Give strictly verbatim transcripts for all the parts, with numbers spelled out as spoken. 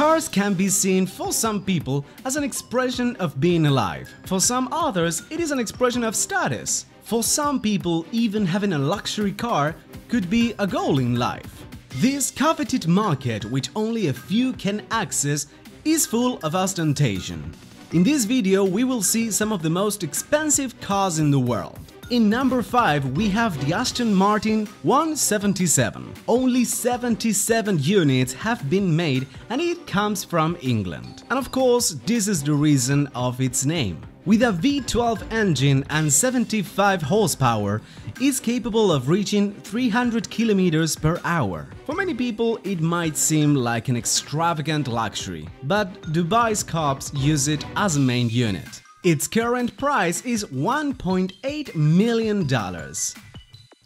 Cars can be seen for some people as an expression of being alive. For some others, it is an expression of status. For some people, even having a luxury car could be a goal in life. This coveted market, which only a few can access, is full of ostentation. In this video, we will see some of the most expensive cars in the world. In number five, we have the Aston Martin one seventy-seven. Only seventy-seven units have been made and it comes from England. And of course, this is the reason of its name. With a V twelve engine and seventy-five horsepower, it's capable of reaching three hundred kilometers per hour. For many people, it might seem like an extravagant luxury, but Dubai's cops use it as a main unit. Its current price is one point eight million dollars.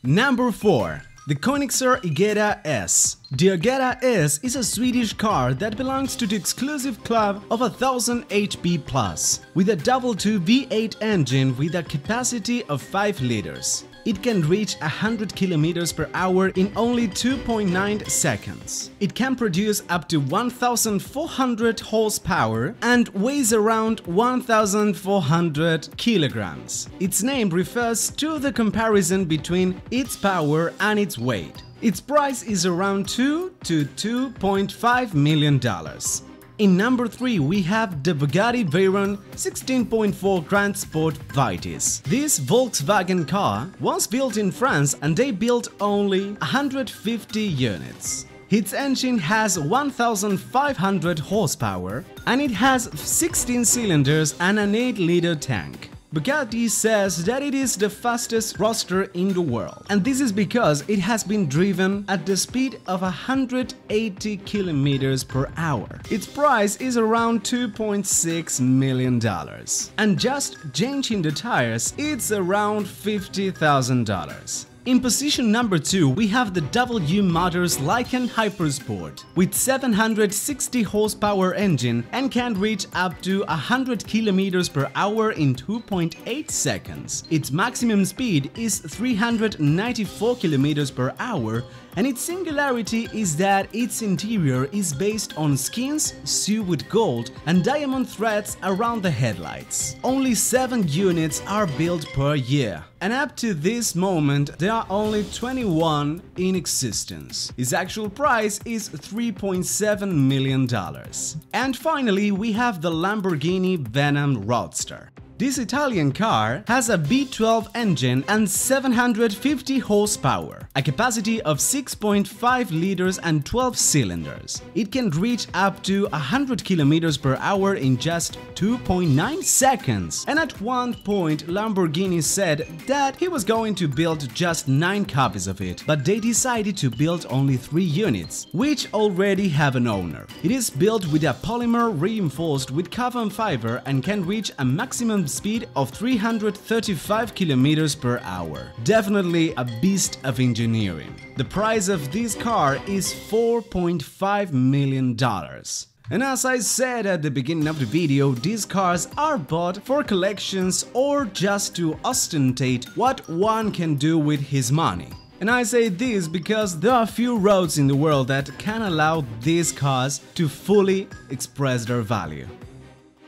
Number four. The Koenigsegg Agera S. The Agera S is a Swedish car that belongs to the exclusive club of one thousand H P plus, with a double two V eight engine with a capacity of five liters. It can reach one hundred kilometers per hour in only two point nine seconds. It can produce up to one thousand four hundred horsepower and weighs around one thousand four hundred kilograms. Its name refers to the comparison between its power and its weight. Its price is around two to two point five million dollars. In number three, we have the Bugatti Veyron sixteen point four Grand Sport Vitis. This Volkswagen car was built in France and they built only one hundred fifty units. Its engine has one thousand five hundred horsepower and it has sixteen cylinders and an eight liter tank. Bugatti says that it is the fastest roadster in the world, and this is because it has been driven at the speed of one hundred eighty kilometers per hour. Its price is around two point six million dollars, and just changing the tires, it's around fifty thousand dollars. In position number two, we have the W Motors Lycan Hypersport with seven hundred sixty horsepower engine and can reach up to one hundred kilometers per hour in two point eight seconds. Its maximum speed is three hundred ninety-four kilometers per hour, and its singularity is that its interior is based on skins sewed with gold and diamond threads around the headlights. Only seven units are built per year, and up to this moment there are only twenty-one in existence. Its actual price is three point seven million dollars. And finally, we have the Lamborghini Venom Roadster. This Italian car has a V twelve engine and seven hundred fifty horsepower, a capacity of six point five liters and twelve cylinders. It can reach up to one hundred kilometers per hour in just two point nine seconds. And at one point, Lamborghini said that he was going to build just nine copies of it, but they decided to build only three units, which already have an owner. It is built with a polymer reinforced with carbon fiber and can reach a maximum speed of three hundred thirty-five kilometers per hour. Definitely a beast of engineering. The price of this car is four point five million dollars. And as I said at the beginning of the video, these cars are bought for collections or just to ostentate what one can do with his money. And I say this because there are few roads in the world that can allow these cars to fully express their value.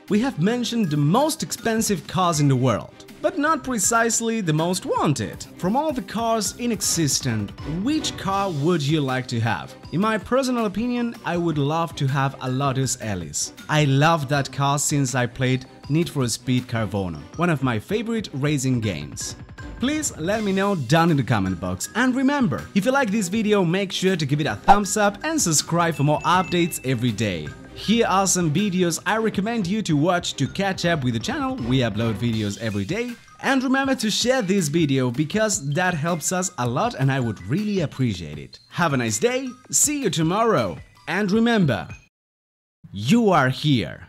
We have mentioned the most expensive cars in the world, but not precisely the most wanted. From all the cars in existence, which car would you like to have? In my personal opinion, I would love to have a Lotus Elise. I love that car since I played Need for Speed Carbon, one of my favorite racing games. Please let me know down in the comment box, and remember, if you like this video, make sure to give it a thumbs up and subscribe for more updates every day. Here are some videos I recommend you to watch to catch up with the channel. We upload videos every day. And remember to share this video because that helps us a lot and I would really appreciate it. Have a nice day, see you tomorrow, and remember, you are here.